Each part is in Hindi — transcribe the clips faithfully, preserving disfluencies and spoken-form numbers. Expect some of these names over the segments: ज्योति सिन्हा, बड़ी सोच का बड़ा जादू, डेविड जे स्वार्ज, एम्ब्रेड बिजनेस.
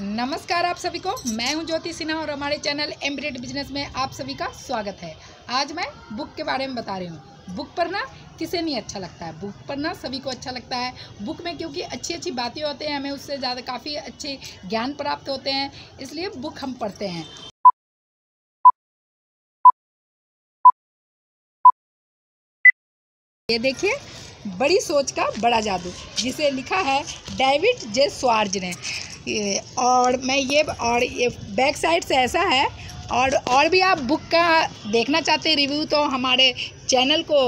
नमस्कार आप सभी को, मैं हूं ज्योति सिन्हा और हमारे चैनल एम्ब्रेड बिजनेस में आप सभी का स्वागत है। आज मैं बुक के बारे में बता रही हूं। बुक पढ़ना किसे नहीं अच्छा लगता है, बुक पढ़ना सभी को अच्छा लगता है। बुक में क्योंकि अच्छी अच्छी बातें होते हैं, हमें उससे ज़्यादा काफ़ी अच्छे ज्ञान प्राप्त होते हैं, इसलिए बुक हम पढ़ते हैं। ये देखिए, बड़ी सोच का बड़ा जादू, जिसे लिखा है डेविड जे स्वार्ज ने। और मैं ये और ये बैक साइड से ऐसा है। और और भी आप बुक का देखना चाहते हैं रिव्यू, तो हमारे चैनल को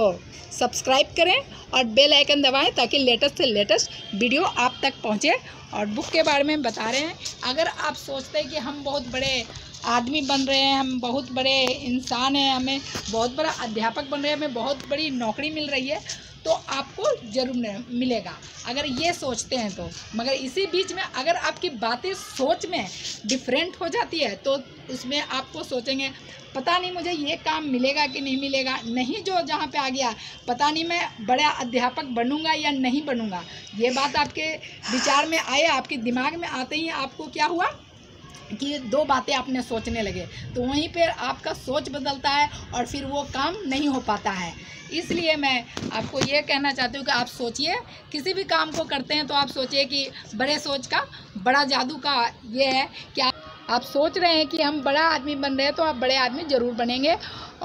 सब्सक्राइब करें और बेल आइकन दबाएं ताकि लेटेस्ट से लेटेस्ट वीडियो आप तक पहुंचे। और बुक के बारे में बता रहे हैं। अगर आप सोचते हैं कि हम बहुत बड़े आदमी बन रहे हैं, हम बहुत बड़े इंसान हैं, हमें बहुत बड़ा अध्यापक बन रहे हैं, हमें बहुत बड़ी नौकरी मिल रही है, तो आपको ज़रूर मिलेगा अगर ये सोचते हैं तो। मगर इसी बीच में अगर आपकी बातें सोच में डिफरेंट हो जाती है तो उसमें आपको सोचेंगे पता नहीं मुझे ये काम मिलेगा कि नहीं मिलेगा, नहीं जो जहाँ पे आ गया, पता नहीं मैं बड़ा अध्यापक बनूंगा या नहीं बनूंगा। ये बात आपके विचार में आए, आपके दिमाग में आते ही आपको क्या हुआ कि दो बातें आपने सोचने लगे, तो वहीं पर आपका सोच बदलता है और फिर वो काम नहीं हो पाता है। इसलिए मैं आपको ये कहना चाहती हूँ कि आप सोचिए, किसी भी काम को करते हैं तो आप सोचिए कि बड़े सोच का बड़ा जादू का ये है कि आप, आप सोच रहे हैं कि हम बड़ा आदमी बन रहे हैं तो आप बड़े आदमी ज़रूर बनेंगे।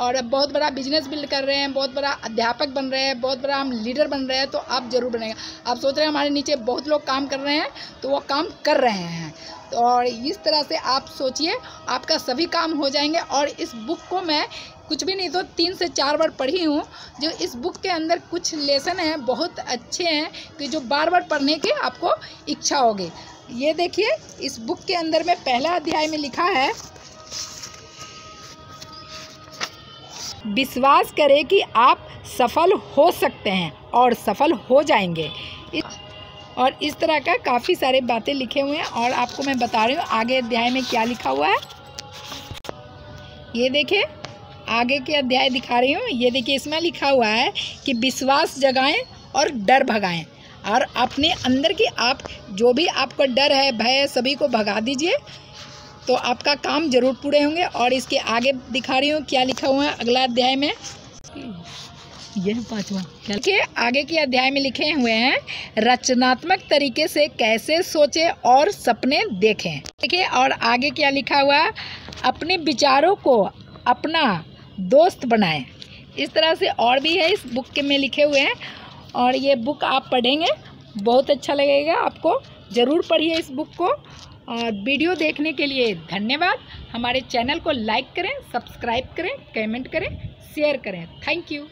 और अब बहुत बड़ा बिजनेस बिल्ड कर रहे हैं, बहुत बड़ा अध्यापक बन रहे हैं, बहुत बड़ा हम लीडर बन रहे हैं, तो आप ज़रूर बनेंगे। आप सोच रहे हैं हमारे नीचे बहुत लोग काम कर रहे हैं तो वो काम कर रहे हैं, और इस तरह से आप सोचिए, आपका सभी काम हो जाएंगे। और इस बुक को मैं कुछ भी नहीं तो तीन से चार बार पढ़ी हूँ। जो इस बुक के अंदर कुछ लेसन हैं बहुत अच्छे हैं कि जो बार बार पढ़ने की आपको इच्छा होगी। ये देखिए, इस बुक के अंदर में पहला अध्याय में लिखा है, विश्वास करें कि आप सफल हो सकते हैं और सफल हो जाएंगे। और इस तरह का काफ़ी सारे बातें लिखे हुए हैं और आपको मैं बता रही हूँ आगे अध्याय में क्या लिखा हुआ है। ये देखिए, आगे के अध्याय दिखा रही हूँ। ये देखिए, इसमें लिखा हुआ है कि विश्वास जगाएं और डर भगाएं, और अपने अंदर की आप जो भी आपका डर है, भय है, सभी को भगा दीजिए तो आपका काम जरूर पूरे होंगे। और इसके आगे दिखा रही हूँ क्या लिखा हुआ है अगला अध्याय में, यह पाँचवा के आगे के अध्याय में लिखे हुए हैं, रचनात्मक तरीके से कैसे सोचें और सपने देखें। देखिए, और आगे क्या लिखा हुआ, अपने विचारों को अपना दोस्त बनाएं। इस तरह से और भी है इस बुक के में लिखे हुए हैं। और ये बुक आप पढ़ेंगे, बहुत अच्छा लगेगा आपको, ज़रूर पढ़िए इस बुक को। और वीडियो देखने के लिए धन्यवाद। हमारे चैनल को लाइक करें, सब्सक्राइब करें, कमेंट करें, शेयर करें। Thank you.